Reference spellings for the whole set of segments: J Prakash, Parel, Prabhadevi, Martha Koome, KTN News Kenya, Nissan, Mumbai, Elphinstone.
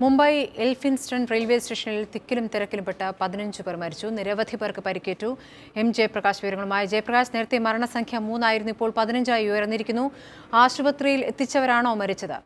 Mumbai Elphinstone railway station Tikkilim Terakilbata, Padaninchu Permarchu, Nerevati Perka Pariketu, MJ Prakash Virumai, J Prakash, Nerte Marana Sankhya Moon Air Nipol Padaninja, Uranirikinu, Ashwatrail, Tichavarano Marichada.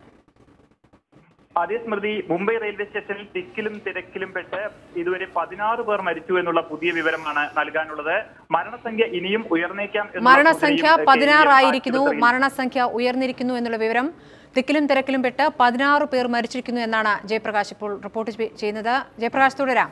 Adesmurdi, Mumbai railway station Tikkilim Terakilimbeta, Idu Padina or Maritu and Ula Pudi Vivermana Nalganula, Marana Sankhya Inium, Uernekam, Marana Sankhya, Padina Rairikinu, Marana Sankhya, Uernirikinu and Laviram. The Kilim Terakilum Betta, Padina or Pair Marichikinu and Nana, J Prakash reported Chenada, J Prakash Torera.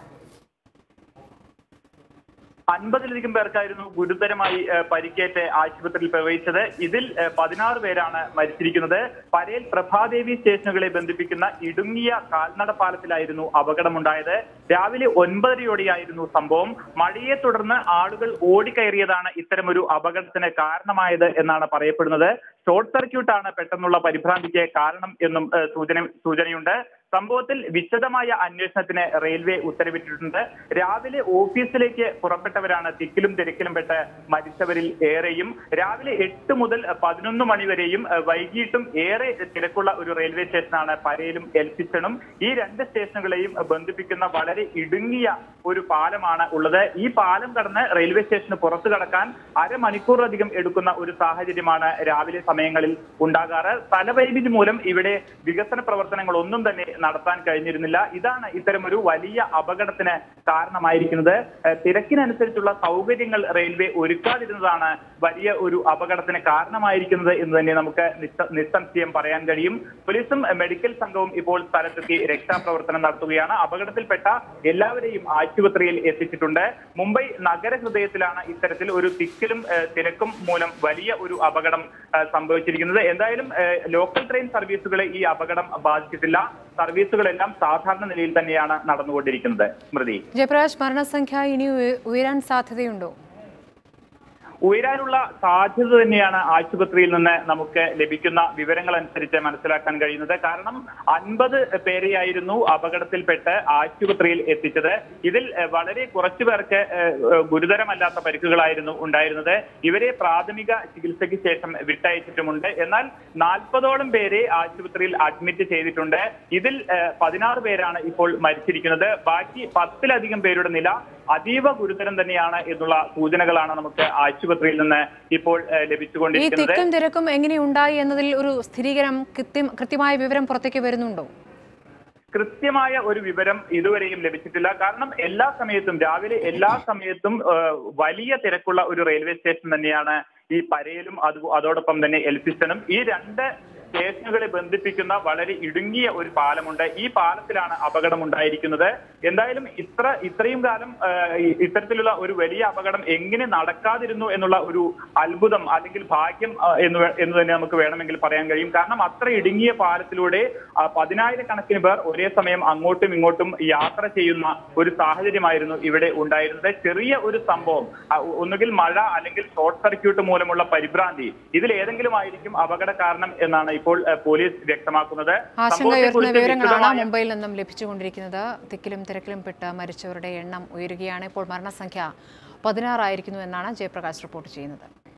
Unbelievable Berkairu, good than my Parikate, Ashwatil Pavisa, Idil, Padina Verana, Marichikino there, Parel, Prabhadevi Station Bendipikina, Idumia, Kalna Parapilidinu, Abakamundae, Davili, Unbari Odi Idinu, Sambom, Madia Turna, Article Odikairiadana, Itamuru, Abagat and a Karna Maida, and Nana Parapurna. Short circuit on a Petanula Paripramike, Karnam in Sujanunda, Sambotil, Vishadamaya and Nusatine Railway Uttarivitunda, Ravile, Officeleke, Propetaverana, Tikilum, Terikilum Beta, Madisaveril Airayim, Ravile, Etumudel, Padunum Maniverim, Vaigitum, Air, Telecula Railway Station, Parelum, Elphistonum, here and the station Glayim, Bundupikana Valerie, Idungia, Urupalamana, Ulada, E. Palam Karna, Railway Station of Porasalakan, Ara Manikura Digam Edukuna, Urisaha Dimana, Ravile. Undagara, Palavai Muram, Ivade, Vigasan Proverton and London, the Naratan Kainirilla, Idana, Itamuru, Valia, Abagatana, Karna Mairikin there, Tirakin and Sertula, Sauvetingal Railway, Urika, Dizana, Valia Uru, Abagatana, Karna Mairikin in the Ninamuka, Nissan CM Parangarim, Polism, a medical Sangom, Ebol Sarasaki, Rexa Proverton and Arturiana, Abagatil Peta, Elaverim, Achu Trail, Esitunda, Mumbai, Nagaras de Silana, Isaratil Uru, Tikilum, Telecom, Mulam, Valia Uru, Abagadam. Local train service to E. Abagadam Abadkilla, service to Lelam, Southern and Liltaniana, not on the Vodikan there. Jeprash Marnasanka, you Uiran Sathundo Uiranula, Sathaniana, Archukatril, Namuka, Lebicuna, Viverangal and Serita Mansela Kangarino, the Karnam, Anbad Peri Irenu, Abagatil Peta, Archukatril, etc. Idil Valerie Korasiverke, Gurudara Malata, particular Irenu, Undairno, Ivere Pradamiga, Chikilseki Sesam, Vita Chitamunda, Enal, Nalpadodam Bere, Archukatril admitted Cheditunda, Idil Padina Verana, Ipol, Maricikina, Baki, Pastila Digam Berudanilla, Adiva Gurudarandaniana, Idula, Sudanagalana, Archukatril. People Levitu. It can derecum Angri Undai and the Luru Srigram Kritimai Vivram Proteke Vernundo. Kristimaya or Viveram, Iduverim Levitilla, Karnam, Ella Sametum Davili, Ella Sametum, Valia Teracula Uru Railway Station, Nana, E. Parelum, Adodapam, the Elphistonum, E. and Stationary Bundipicuna, Valerie Idungi or Palamunda, E. Palapilana, Abagamunda, Irikunda, Endailum, Isra, Isrim Garam, Isertilla Uru Velia, Abagam, Engin, Nadaka, Enula Uru, Albudam, Article Parkim, in the Namakavanamangal Parangarim, Kana, after Idingi, Parasilude, Padina, the Kanakimber, Uresamem, Angotum, Ingotum, Yatra, Chayuna, Urisahi, Mairno, Ivade, Undai, the Syria Urisambo, Unugil Mala, Article Short Circuit, Muramula Paribrandi. Is the Erangil Marikim, Abagada Karnam, and Police Vectamakuda, Ashanga, Mumbai and them Lipichundrikina, the Kilim Tereklim Peta, Marichore, and Nam Urigiana, Port Marna Sankhya, Padina Raikinu and Nana J Prakash report China.